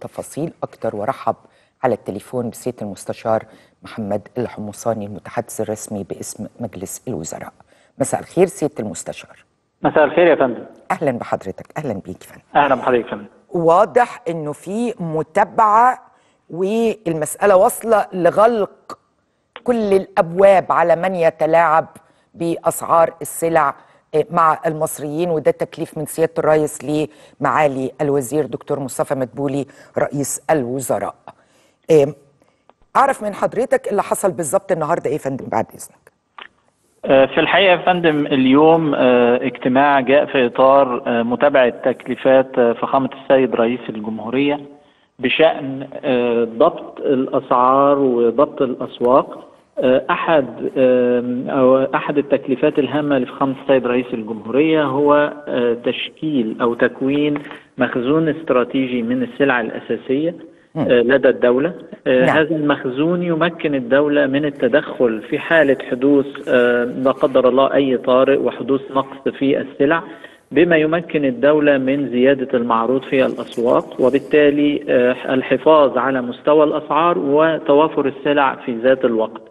تفاصيل أكتر، ورحب على التليفون بسيادة المستشار محمد الحمصاني المتحدث الرسمي باسم مجلس الوزراء. مساء الخير سيادة المستشار. مساء الخير يا فندم. أهلا بحضرتك. أهلا بيك فندم. أهلا بحضرتك فندم. واضح إنه في متابعة والمسألة واصلة لغلق كل الأبواب على من يتلاعب بأسعار السلع مع المصريين، وده تكليف من سيادة الرئيس لمعالي الوزير دكتور مصطفى مدبولي رئيس الوزراء. أعرف من حضرتك اللي حصل بالظبط النهارده إيه فندم بعد إذنك؟ في الحقيقة يا فندم اليوم اجتماع جاء في إطار متابعة تكليفات فخامة السيد رئيس الجمهورية بشأن ضبط الأسعار وضبط الأسواق. أحد التكليفات الهامة لفخامة السيد رئيس الجمهورية هو تشكيل أو تكوين مخزون استراتيجي من السلع الأساسية لدى الدولة. هذا المخزون يمكن الدولة من التدخل في حالة حدوث لا قدر الله أي طارئ وحدوث نقص في السلع، بما يمكن الدولة من زيادة المعروض في الأسواق وبالتالي الحفاظ على مستوى الأسعار وتوافر السلع في ذات الوقت.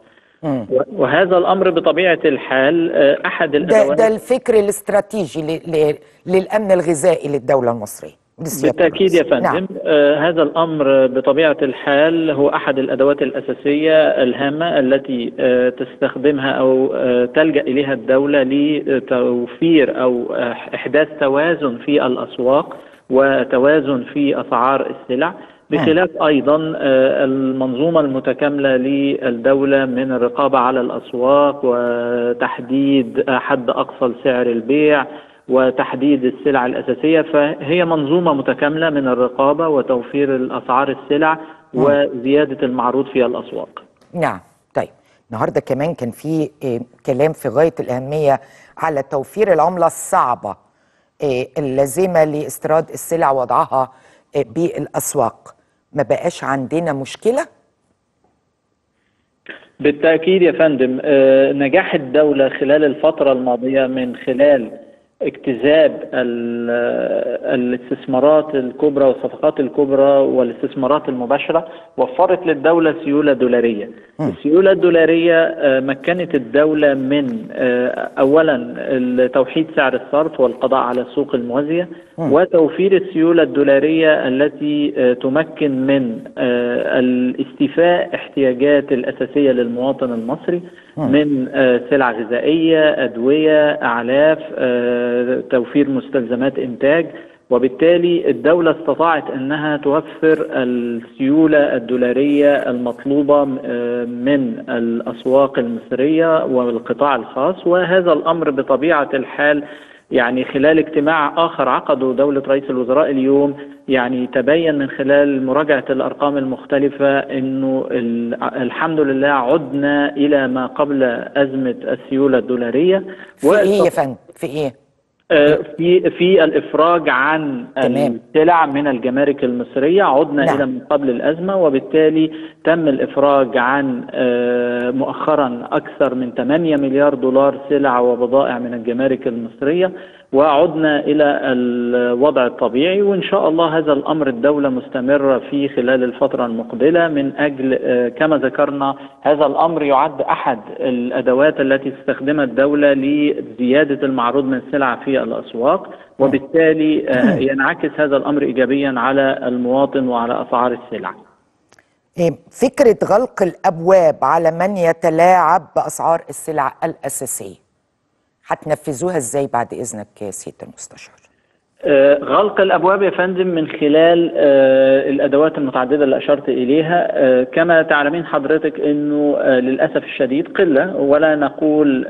وهذا الأمر بطبيعة الحال أحد الأدوات ده الفكر الاستراتيجي للأمن الغذائي للدولة المصرية بالتأكيد يا فندم. نعم. هذا الأمر بطبيعة الحال هو أحد الأدوات الأساسية الهامة التي تستخدمها أو تلجأ إليها الدولة لتوفير أو إحداث توازن في الأسواق وتوازن في أسعار السلع، بخلاف أيضا المنظومة المتكاملة للدولة من الرقابة على الأسواق وتحديد حد أقصى لسعر البيع وتحديد السلع الأساسية، فهي منظومة متكاملة من الرقابة وتوفير الأسعار السلع وزيادة المعروض في الأسواق. نعم. طيب النهاردة كمان كان في كلام في غاية الأهمية على توفير العملة الصعبة اللازمة لاستيراد السلع ووضعها بالأسواق. ما بقاش عندنا مشكلة؟ بالتأكيد يا فندم. نجاح الدولة خلال الفترة الماضية من خلال اجتذاب الاستثمارات الكبرى والصفقات الكبرى والاستثمارات المباشرة وفرت للدولة سيولة دولارية. السيولة الدولارية مكنت الدولة من أولا توحيد سعر الصرف والقضاء على السوق الموازية وتوفير السيولة الدولارية التي تمكن من الاستيفاء احتياجات الأساسية للمواطن المصري من سلع غذائية، أدوية، أعلاف، توفير مستلزمات إنتاج، وبالتالي الدولة استطاعت أنها توفر السيولة الدولارية المطلوبة من الأسواق المصرية والقطاع الخاص. وهذا الأمر بطبيعة الحال يعني خلال اجتماع آخر عقده دولة رئيس الوزراء اليوم يعني تبين من خلال مراجعة الأرقام المختلفة أنه الحمد لله عدنا إلى ما قبل أزمة السيولة الدولارية. في إيه يا فندم؟ في إيه؟ في الإفراج عن السلع من الجمارك المصرية عدنا. نعم. إلى من قبل الأزمة، وبالتالي تم الإفراج عن مؤخرا أكثر من 8 مليار دولار سلع وبضائع من الجمارك المصرية وعدنا إلى الوضع الطبيعي. وإن شاء الله هذا الأمر الدولة مستمرة فيه خلال الفترة المقبلة من أجل كما ذكرنا هذا الأمر يعد أحد الأدوات التي استخدمها الدولة لزيادة المعروض من السلع في الأسواق، وبالتالي ينعكس هذا الأمر إيجابيا على المواطن وعلى أسعار السلع. فكرة غلق الأبواب على من يتلاعب بأسعار السلع الأساسية هتنفذوها ازاي بعد اذنك يا سياده المستشار؟ غلق الابواب يا فندم من خلال الادوات المتعدده اللي اشرت اليها. كما تعلمين حضرتك انه للاسف الشديد قله، ولا نقول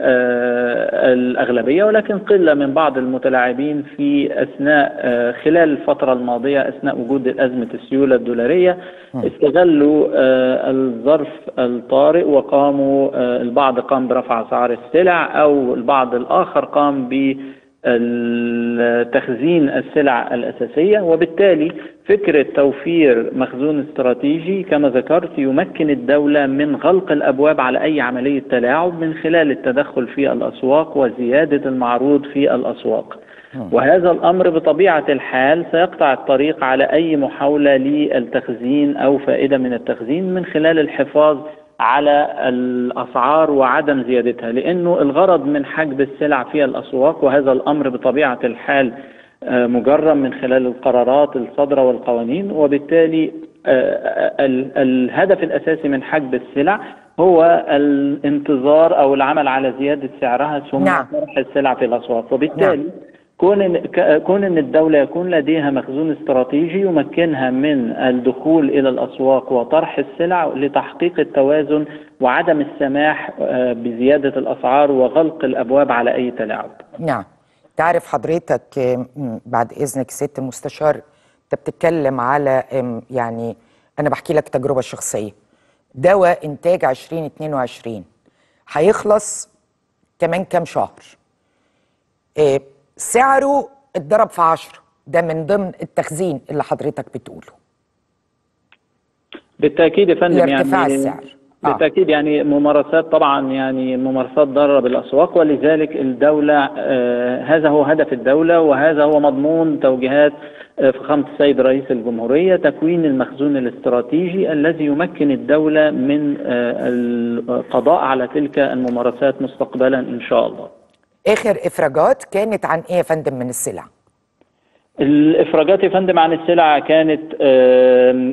الاغلبيه، ولكن قله من بعض المتلاعبين في اثناء خلال الفتره الماضيه اثناء وجود ازمه السيوله الدولاريه استغلوا الظرف الطارئ وقاموا البعض قام برفع اسعار السلع او البعض الاخر قام ب تخزين السلع الأساسية. وبالتالي فكرة توفير مخزون استراتيجي كما ذكرت يمكن الدولة من غلق الأبواب على أي عملية تلاعب من خلال التدخل في الأسواق وزيادة المعروض في الأسواق. وهذا الأمر بطبيعة الحال سيقطع الطريق على أي محاولة للتخزين أو فائدة من التخزين من خلال الحفاظ على الأسعار وعدم زيادتها، لأنه الغرض من حجب السلع في الأسواق، وهذا الأمر بطبيعة الحال مجرم من خلال القرارات الصادرة والقوانين، وبالتالي الهدف الأساسي من حجب السلع هو الانتظار أو العمل على زيادة سعرها ثم طرح السلع في الأسواق. وبالتالي كون ان الدولة يكون لديها مخزون استراتيجي يمكنها من الدخول الى الاسواق وطرح السلع لتحقيق التوازن وعدم السماح بزيادة الاسعار وغلق الابواب على اي تلاعب. نعم. تعرف حضرتك بعد اذنك سيادة المستشار، انت بتتكلم على يعني انا بحكي لك تجربة شخصية، دواء انتاج 2022 هيخلص كمان كام شهر، سعره اتضرب في 10، ده من ضمن التخزين اللي حضرتك بتقوله. بالتأكيد يا فندم، يعني ارتفاع السعر بالتأكيد يعني ممارسات، طبعا يعني ممارسات ضارة بالأسواق، ولذلك الدولة هذا هو هدف الدولة، وهذا هو مضمون توجيهات فخامة السيد رئيس الجمهورية، تكوين المخزون الاستراتيجي الذي يمكن الدولة من القضاء على تلك الممارسات مستقبلا إن شاء الله. آخر إفراجات كانت عن إيه يا فندم من السلع؟ الإفراجات يا فندم عن السلع كانت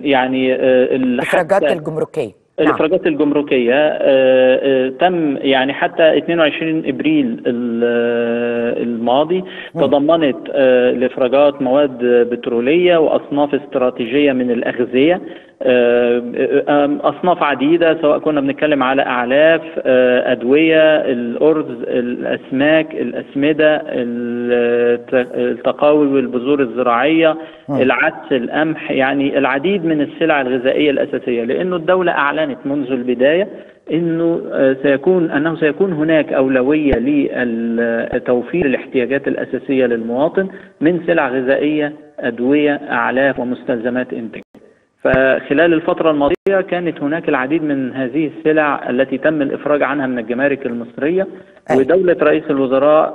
يعني الإفراجات الجمركية. الإفراجات الجمركية تم يعني حتى 22 إبريل الماضي تضمنت الإفراجات مواد بترولية وأصناف استراتيجية من الأغذية، أصناف عديدة، سواء كنا بنتكلم على أعلاف، أدوية، الأرز، الأسماك، الأسمدة، التقاوي والبذور الزراعية، العدس، القمح، يعني العديد من السلع الغذائية الأساسية، لأنه الدولة أعلنت منذ البداية أنه سيكون هناك أولوية لتوفير الاحتياجات الأساسية للمواطن من سلع غذائية، أدوية، أعلاف ومستلزمات إنتاج. فخلال الفترة الماضية كانت هناك العديد من هذه السلع التي تم الإفراج عنها من الجمارك المصرية، ودولة رئيس الوزراء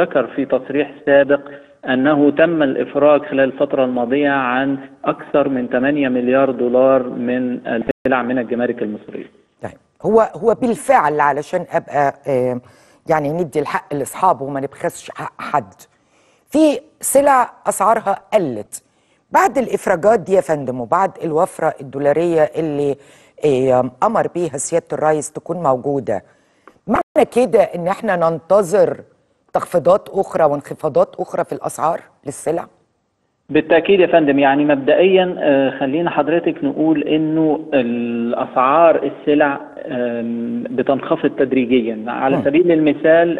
ذكر في تصريح سابق أنه تم الإفراج خلال الفترة الماضية عن أكثر من 8 مليار دولار من السلع من الجمارك المصرية. طيب هو بالفعل، علشان أبقى يعني ندي الحق لأصحابه وما نبخسش حق حد، في سلع أسعارها قلت بعد الإفراجات دي يا فندم، وبعد الوفرة الدولارية اللي أمر بيها سيادة الرئيس تكون موجودة، معنى كده إن احنا ننتظر تخفيضات أخرى وانخفاضات أخرى في الأسعار للسلع؟ بالتأكيد يا فندم، يعني مبدئيا خلينا حضرتك نقول إنه الأسعار السلع بتنخفض تدريجيا. على سبيل المثال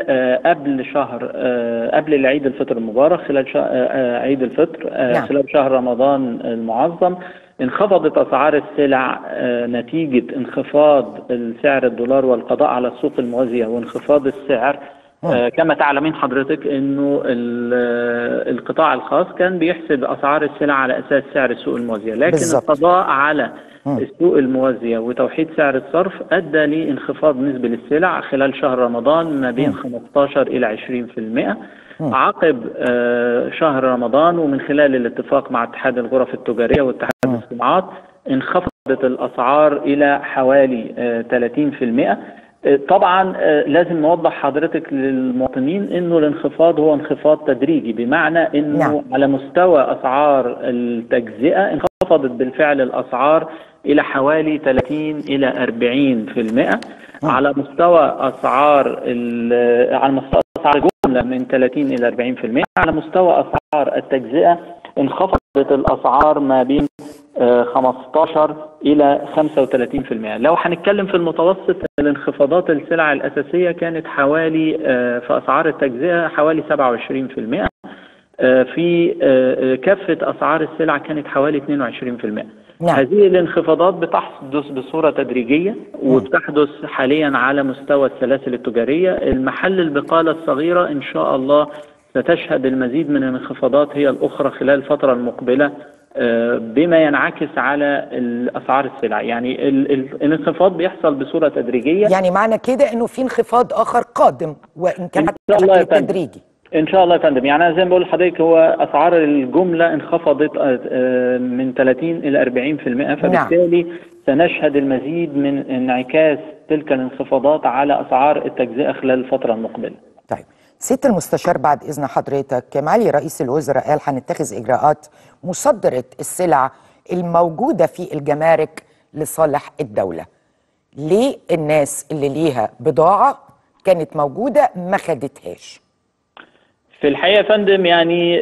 قبل العيد الفطر المبارك، خلال عيد الفطر، خلال شهر رمضان المعظم، انخفضت أسعار السلع نتيجة انخفاض سعر الدولار والقضاء على السوق الموازية وانخفاض السعر. كما تعلمين حضرتك انه القطاع الخاص كان بيحسب اسعار السلع على اساس سعر السوق الموازية، لكن بالزبط. القضاء على السوق الموازية وتوحيد سعر الصرف ادى لانخفاض نسبة للسلع خلال شهر رمضان ما بين 15 الى 20%. عقب شهر رمضان ومن خلال الاتفاق مع اتحاد الغرف التجارية واتحاد الصناعات انخفضت الاسعار الى حوالي 30%. طبعا لازم نوضح حضرتك للمواطنين انه الانخفاض هو انخفاض تدريجي، بمعنى انه على مستوى اسعار التجزئه انخفضت بالفعل الاسعار الى حوالي 30 الى 40%، على مستوى اسعار الجمله من 30 الى 40%، على مستوى اسعار التجزئه انخفضت الاسعار ما بين 15 إلى 35%. لو هنتكلم في المتوسط، الانخفاضات السلع الأساسية كانت حوالي في أسعار التجزئة حوالي 27%، في كافة أسعار السلع كانت حوالي 22%. هذه الانخفاضات بتحدث بصورة تدريجية وبتحدث حاليا على مستوى السلاسل التجارية. المحل البقالة الصغيرة إن شاء الله ستشهد المزيد من الانخفاضات هي الأخرى خلال الفترة المقبلة بما ينعكس على أسعار السلع. يعني الانخفاض بيحصل بصورة تدريجية، يعني معنى كده أنه في انخفاض آخر قادم وإن كان تدريجي ان شاء الله يا فندم. يعني انا زي ما بقول لحضرتك هو اسعار الجمله انخفضت من 30 الى 40%، فبالتالي سنشهد المزيد من انعكاس تلك الانخفاضات على اسعار التجزئه خلال الفتره المقبله. طيب سيادة المستشار بعد اذن حضرتك، معالي رئيس الوزراء قال هنتخذ اجراءات مصادره السلع الموجوده في الجمارك لصالح الدوله. ليه الناس اللي ليها بضاعه كانت موجوده ما خدتهاش؟ في الحقيقة يا فندم يعني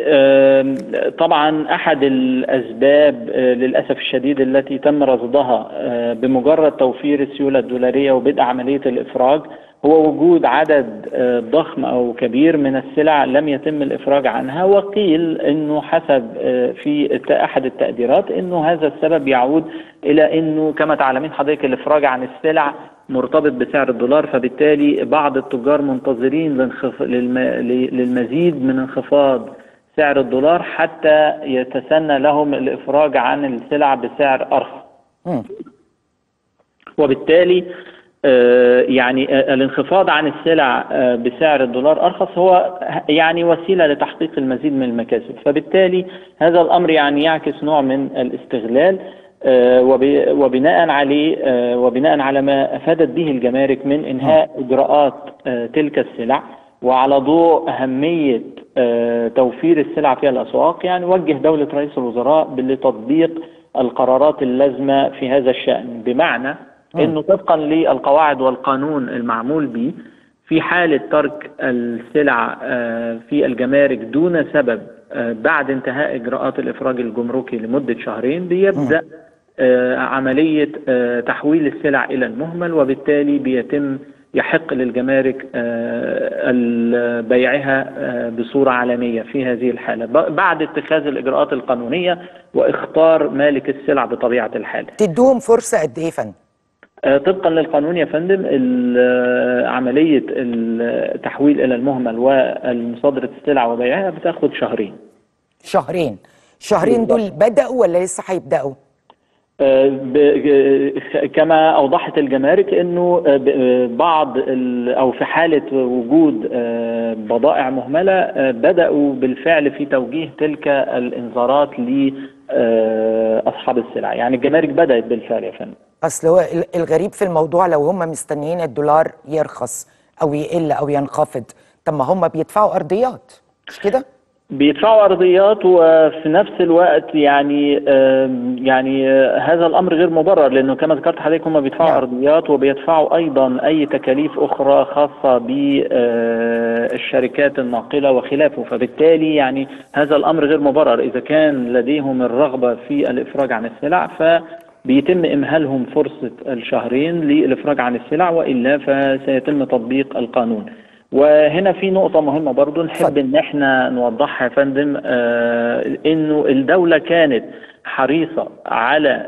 طبعا أحد الأسباب للأسف الشديد التي تم رصدها بمجرد توفير السيولة الدولارية وبدء عملية الإفراج هو وجود عدد ضخم أو كبير من السلع لم يتم الإفراج عنها، وقيل أنه حسب في أحد التقديرات أنه هذا السبب يعود إلى أنه كما تعلمين حضرتك الإفراج عن السلع مرتبط بسعر الدولار، فبالتالي بعض التجار منتظرين للمزيد من انخفاض سعر الدولار حتى يتسنى لهم الإفراج عن السلع بسعر أرخص، وبالتالي يعني الانخفاض عن السلع بسعر الدولار أرخص هو يعني وسيلة لتحقيق المزيد من المكاسب، فبالتالي هذا الأمر يعني يعكس نوع من الاستغلال، وبناء عليه وبناء على ما أفادت به الجمارك من إنهاء إجراءات تلك السلع، وعلى ضوء أهمية توفير السلع في الأسواق يعني وجه دولة رئيس الوزراء لتطبيق القرارات اللازمة في هذا الشأن، بمعنى إنه طبقا للقواعد والقانون المعمول به في حالة ترك السلع في الجمارك دون سبب بعد انتهاء إجراءات الإفراج الجمركي لمدة شهرين بيبدأ عملية تحويل السلع إلى المهمل، وبالتالي بيتم يحق للجمارك بيعها بصورة علنية في هذه الحالة بعد اتخاذ الإجراءات القانونية واختيار مالك السلع بطبيعة الحال. تدوهم فرصة قد إيه فندم؟ طبقا للقانون يا فندم عملية التحويل إلى المهمل ومصادرة السلع وبيعها بتاخد شهرين. شهرين دول بدأوا ولا لسه هيبدأوا؟ كما أوضحت الجمارك أنه بعض أو في حالة وجود بضائع مهملة بدأوا بالفعل في توجيه تلك الإنذارات لأصحاب السلع، يعني الجمارك بدأت بالفعل يا فندم. أصل هو الغريب في الموضوع لو هم مستنيين الدولار يرخص أو يقل أو ينخفض، طب ما هم بيدفعوا أرضيات مش كده؟ بيدفعوا أرضيات، وفي نفس الوقت يعني هذا الأمر غير مبرر، لأنه كما ذكرت حضرتك هم بيدفعوا أرضيات وبيدفعوا أيضا أي تكاليف أخرى خاصة بالشركات الناقلة وخلافه، فبالتالي يعني هذا الأمر غير مبرر. إذا كان لديهم الرغبة في الإفراج عن السلع ف بيتم إمهالهم فرصة الشهرين للإفراج عن السلع، وإلا فسيتم تطبيق القانون. وهنا في نقطة مهمة برضو نحب إن احنا نوضحها يا فندم، إنه الدولة كانت حريصة على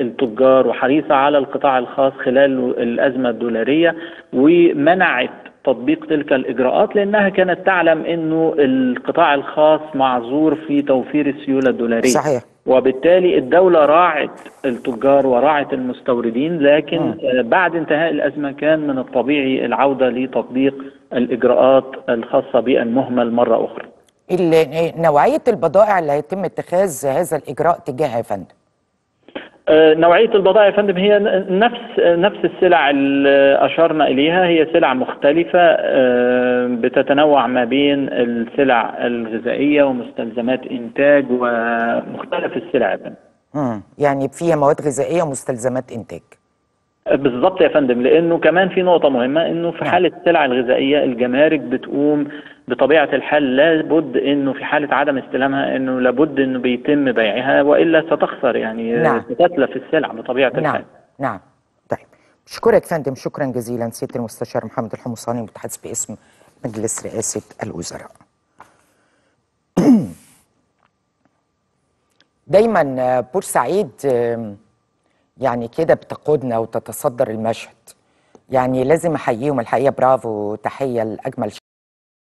التجار وحريصة على القطاع الخاص خلال الأزمة الدولارية، ومنعت تطبيق تلك الإجراءات لأنها كانت تعلم إنه القطاع الخاص معذور في توفير السيولة الدولارية. صحيح. وبالتالي الدولة راعت التجار وراعت المستوردين، لكن بعد انتهاء الأزمة كان من الطبيعي العودة لتطبيق الإجراءات الخاصة بالمهمل مرة أخرى. نوعية البضائع اللي هيتم اتخاذ هذا الإجراء تجاهها يا فندم؟ نوعية البضائع يا فندم هي نفس السلع اللي أشرنا إليها، هي سلع مختلفة بتتنوع ما بين السلع الغذائية ومستلزمات إنتاج ومختلف السلع يا فندم. يعني فيها مواد غذائية ومستلزمات إنتاج. بالظبط يا فندم، لأنه كمان في نقطة مهمة إنه في حالة السلع الغذائية الجمارك بتقوم بطبيعة الحال لابد إنه في حالة عدم استلامها إنه لابد إنه بيتم بيعها، وإلا ستخسر يعني ستتلف السلع بطبيعة الحال. نعم. طيب أشكرك فندم، شكرا جزيلا سيادة المستشار محمد الحمصاني المتحدث باسم مجلس رئاسة الوزراء. دايما بورسعيد يعني كده بتقودنا وتتصدر المشهد، يعني لازم احييهم الحقيقه، برافو، تحيه لاجمل